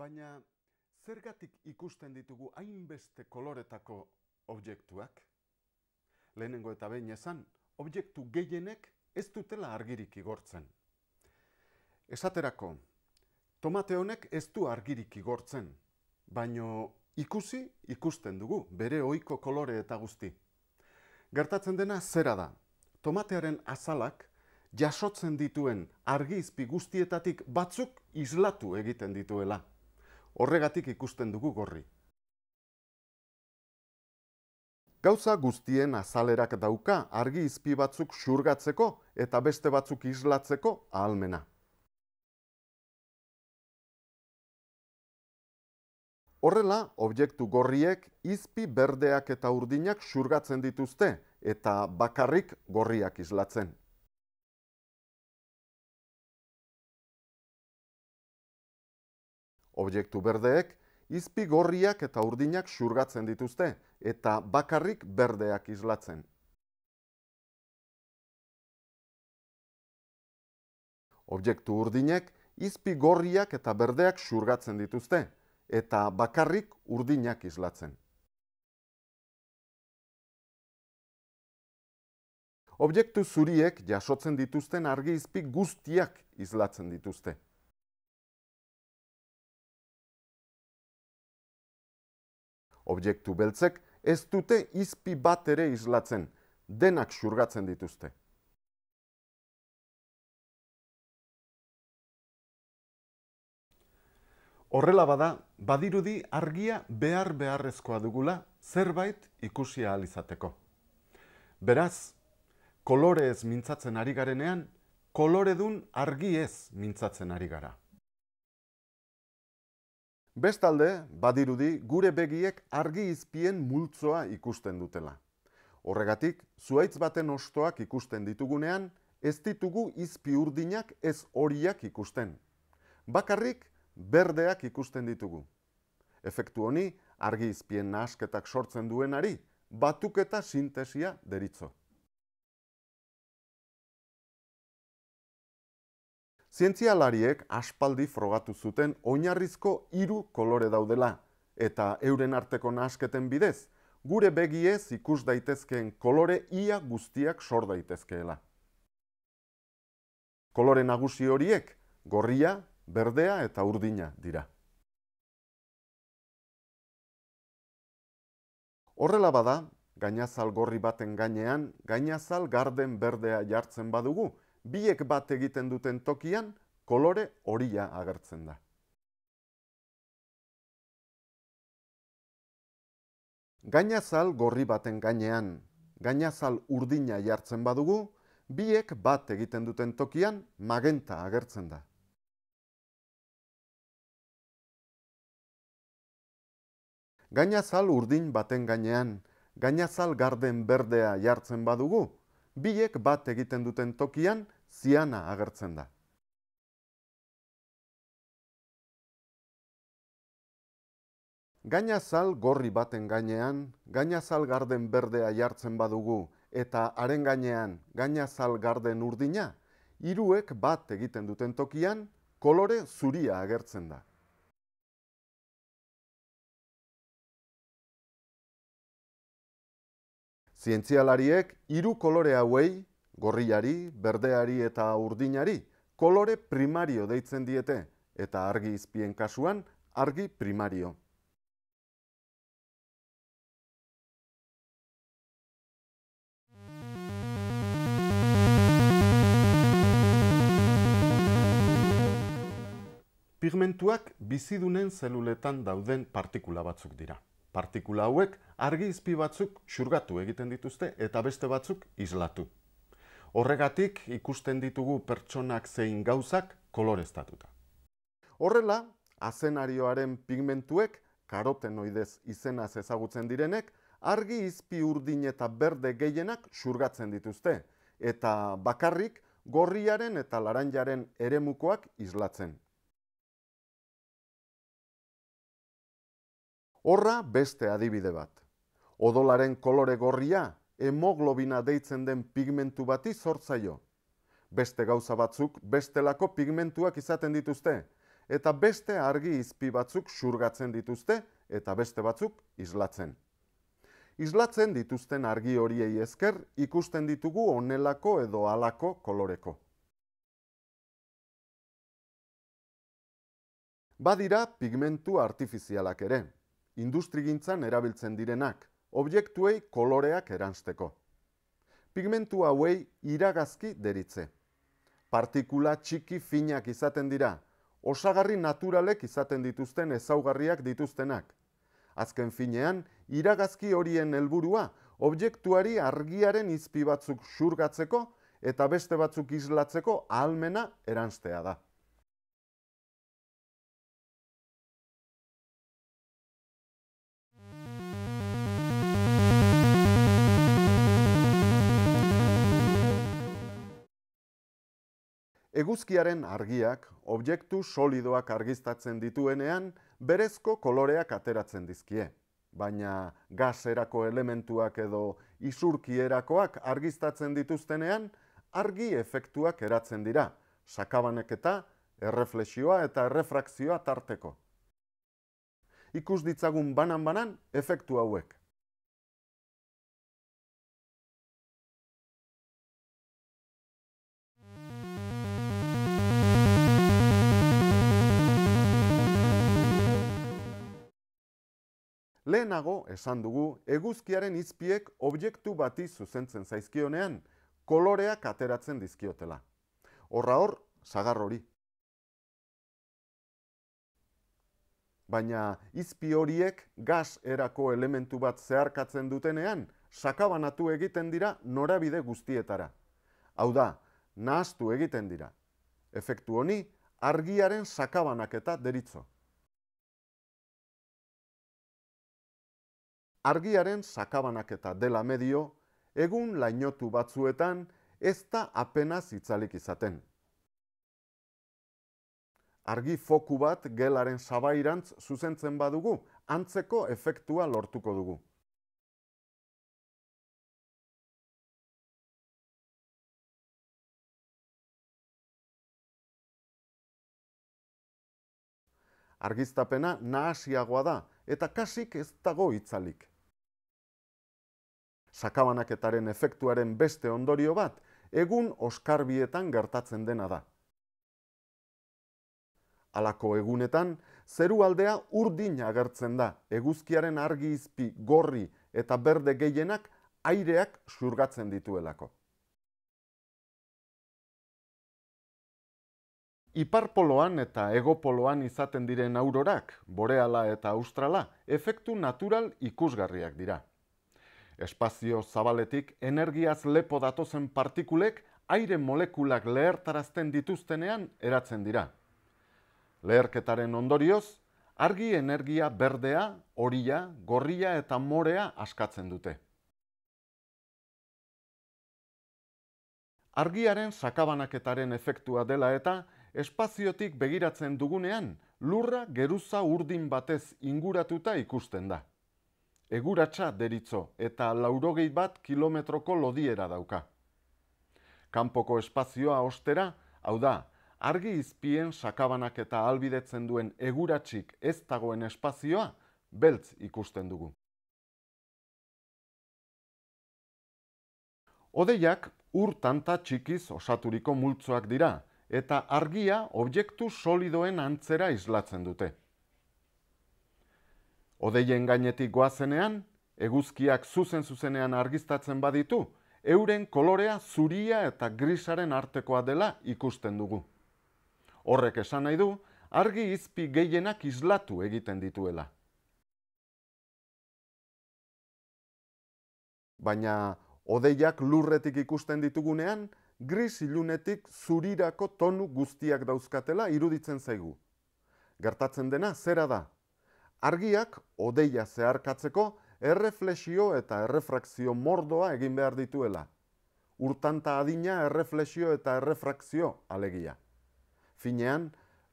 baina zergatik ikusten ditugu hainbeste koloretako objektuak? Lehenengo eta behin esan, objektu gehienek ez dutela argirik igortzen. Esaterako, tomate honek ez du argirik igortzen, baino ikusi ikusten dugu, bere ohiko kolore eta guzti. Gertatzen dena zera da, tomatearen azalak jasotzen dituen argi-izpi guztietatik batzuk islatu egiten dituela. Horregatik ikusten dugu gorri. Gauza guztien azalerak dauka argi-izpi batzuk xurgatzeko eta beste batzuk islatzeko ahalmena. Horrela, objektu gorriek izpi berdeak eta urdinak xurgatzen dituzte eta bakarrik gorriak islatzen. Objektu berdeek izpi gorriak eta urdinak xurgatzen dituzte eta bakarrik berdeak islatzen. Objektu urdinek izpi gorriak eta berdeak xurgatzen dituzte eta bakarrik urdinak islatzen. Objektu zuriek jasotzen dituzten argi izpi guztiak islatzen dituzte. Objektu beltzek ez dute izpi bat ere islatzen, denak xurgatzen dituzte. Horrela bada, badirudi argia behar-beharrezkoa dugula zerbait ikusi ahal izateko. Beraz, kolore ez mintzatzen ari garenean, koloredun argi ez mintzatzen ari gara. Bestalde, badirudi gure begiek argi izpien multzoa ikusten dutela. Horregatik, zuhaitz baten hostoak ikusten ditugunean, ez ditugu izpi urdinak ez horiak ikusten. Bakarrik, berdeak ikusten ditugu. Efektu honi, argi izpien nahasketak sortzen duenari, batuketa sintesia deritzo. Zientzialariek aspaldi frogatu zuten oinarrizko 3 kolore daudela, eta euren arteko nahasketen bidez, gure begiez ikus daitezkeen kolore ia guztiak sor daitezkeela. Kolore nagusi horiek gorria, berdea eta urdina dira. Horrela bada, gainazal gorri baten gainean, gainazal garden berdea jartzen badugu, biek bat egiten duten tokian, kolore horia agertzen da. Gainazal gorri baten gainean, gainazal urdina jartzen badugu, biek bat egiten duten tokian, magenta agertzen da. Gainazal urdin baten gainean, gainazal garden berdea jartzen badugu, biek bat egiten duten tokian, ziana agertzen da. Gainazal gorri baten gainean, gainazal garden berdea jartzen badugu, eta haren gainean, gainazal garden urdina, hiruek bat egiten duten tokian, kolore zuria agertzen da. Zientzialariek 3 kolore hauei, gorriari, berdeari eta urdinari, kolore primario deitzen diete, eta argi izpien kasuan argi primario. Pigmentuak bizidunen zeluletan dauden partikula batzuk dira. Partikula hauek argi izpi batzuk xurgatu egiten dituzte eta beste batzuk islatu. Horregatik ikusten ditugu pertsonak zein gauzak koloreztatuta. Horrela, azenarioaren pigmentuek, karotenoidez izenaz ezagutzen direnek, argi izpi urdin eta berde gehienak xurgatzen dituzte, eta bakarrik gorriaren eta laranjaren eremukoak islatzen. Horra beste adibide bat. Odolaren kolore gorria hemoglobina deitzen den pigmentu bati sortzaio. Beste gauza batzuk bestelako pigmentuak izaten dituzte, eta beste argi izpi batzuk xurgatzen dituzte eta beste batzuk islatzen. Islatzen dituzten argi horiei esker ikusten ditugu honelako edo halako koloreko. Badira pigmentu artifizialak ere, industrigintzan erabiltzen direnak, objektuei koloreak eransteko. Pigmentu hauei iragazki deritze. Partikula txiki finak izaten dira, osagarri naturalek izaten dituzten ezaugarriak dituztenak. Azken finean, iragazki horien helburua objektuari argiaren izpi batzuk xurgatzeko eta beste batzuk islatzeko ahalmena eranstea da. Eguzkiaren argiak objektu solidoak argiztatzen dituenean berezko koloreak ateratzen dizkie, baina gaserako elementuak edo isurkierakoak argiztatzen dituztenean argi efektuak eratzen dira, sakabanaketa, erreflexioa eta errefrakzioa tarteko. Ikus ditzagun banan-banan efektu hauek. Lehenago, esan dugu, eguzkiaren izpiek objektu bati zuzentzen zaizkionean, koloreak ateratzen dizkiotela. Horra hor, sagar hori. Baina, izpi horiek gas erako elementu bat zeharkatzen dutenean, sakabanatu egiten dira norabide guztietara. Hau da, nahastu egiten dira. Efektu honi, argiaren sakabanaketa deritzo. Argiaren sakabanaketa dela medio, egun lainotu batzuetan ez da apenas itzalik izaten. Argi foku bat gelaren sabairantz zuzentzen badugu, antzeko efektua lortuko dugu. Argiztapena nahasiagoa da eta kasik ez dago itzalik. Sakabanaketaren efektuaren beste ondorio bat, egun oskarbietan gertatzen dena da. Halako egunetan, zeru aldea urdin agertzen da, eguzkiaren argi izpi, gorri eta berde gehienak aireak xurgatzen dituelako. Iparpoloan eta egopoloan izaten diren aurorak, boreala eta australa, efektu natural ikusgarriak dira. Espazio zabaletik energiaz lepo datozen partikulek aire molekulak lehertarazten dituztenean eratzen dira. Leherketaren ondorioz, argi energia berdea, horia, gorria eta morea askatzen dute. Argiaren sakabanaketaren efektua dela eta espaziotik begiratzen dugunean lurra geruza urdin batez inguratuta ikusten da. Eguratsa deritzo eta 81 kilometroko lodiera dauka. Kanpoko espazioa ostera, hau da, argi izpien sakabanaketa ahalbidetzen duen eguratsik ez dagoen espazioa, beltz ikusten dugu. Hodeiak ur tanta txikiz osaturiko multzoak dira eta argia objektu solidoen antzera islatzen dute. Hodeien gainetik goazenean, eguzkiak zuzen-zuzenean argiztatzen baditu, euren kolorea zuria eta grisaren artekoa dela ikusten dugu. Horrek esan nahi du, argi izpi gehienak islatu egiten dituela. Baina, hodeiak lurretik ikusten ditugunean, gris ilunetik zurirako tonu guztiak dauzkatela iruditzen zaigu. Gertatzen dena zera da. Argiak hodeia zeharkatzeko erreflexio eta errefrakzio mordoa egin behar dituela. Urtanta adina erreflexio eta errefrakzio alegia. Finean,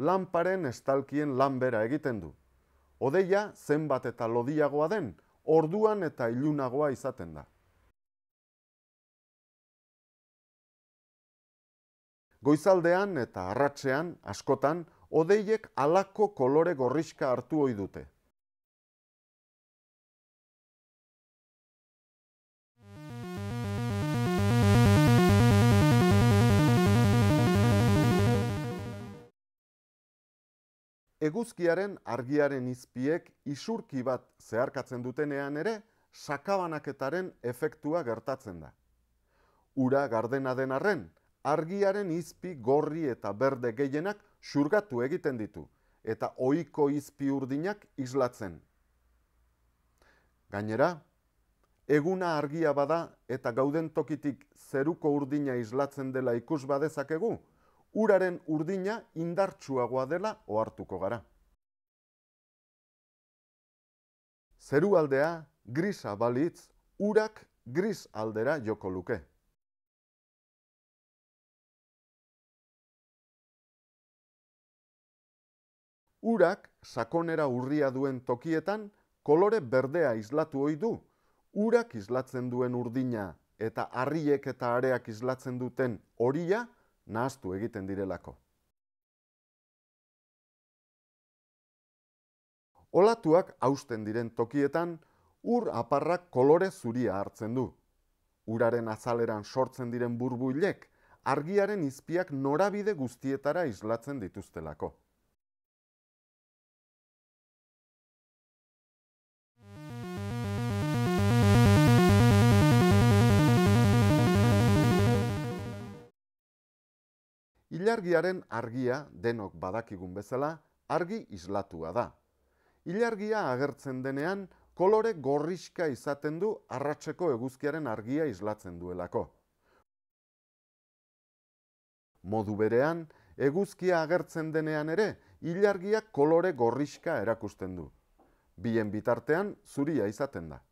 lanparen estalkien lanbera egiten du. Hodeia zenbat eta lodiagoa den, orduan eta ilunagoa izaten da. Goizaldean eta arratsean askotan odeiek halako kolore gorrixka hartu ohi dute. Eguzkiaren argiaren izpiek isurki bat zeharkatzen dutenean ere, sakabanaketaren efektua gertatzen da. Ura gardena den arren, argiaren izpi gorri eta berde gehienak xurgatu egiten ditu, eta ohiko izpi urdinak islatzen. Gainera, eguna argia bada eta gauden tokitik zeruko urdina islatzen dela ikus badezakegu, uraren urdina indartsuagoa dela ohartuko gara. Zeru aldea grisa balitz, urak gris aldera joko luke. Urak sakonera urria duen tokietan kolore berdea islatu ohi du. Urak islatzen duen urdina eta harriek eta areak islatzen duten horia nahastu egiten direlako. Olatuak hausten diren tokietan, ur aparrak kolore zuria hartzen du. Uraren azaleran sortzen diren burbuilek, argiaren izpiak norabide guztietara islatzen dituztelako. Ilargiaren argia, denok badakigun bezala, argi islatua da. Ilargia agertzen denean, kolore gorrixka izaten du arratseko eguzkiaren argia islatzen duelako. Modu berean, eguzkia agertzen denean ere, ilargia kolore gorrixka erakusten du. Bien bitartean, zuria izaten da.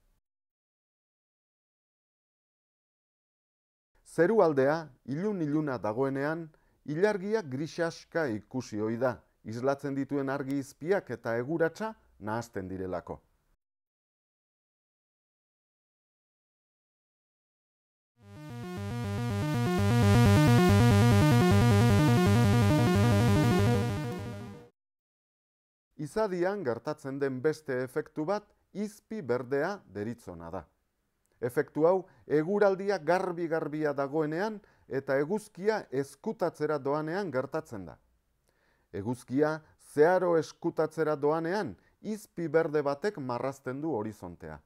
Zeru aldea, ilun-iluna dagoenean, ilargia grisaska ikusi ohi da, islatzen dituen argi izpiak eta eguratsa nahasten direlako. Izadian gertatzen den beste efektu bat izpi berdea deritzona da. Efektu hau eguraldia garbi-garbia dagoenean eta eguzkia ezkutatzera doanean gertatzen da. Eguzkia zeharo ezkutatzera doanean izpi berde batek marrazten du horizontea.